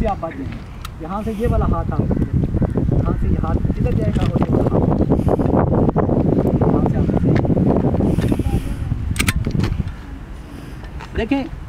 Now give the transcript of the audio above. इससे आप बच जाएंगे। यहाँ से ये वाला हाथ आप यहाँ से ये हाथ किधर जाएगा और यहाँ से आप देखें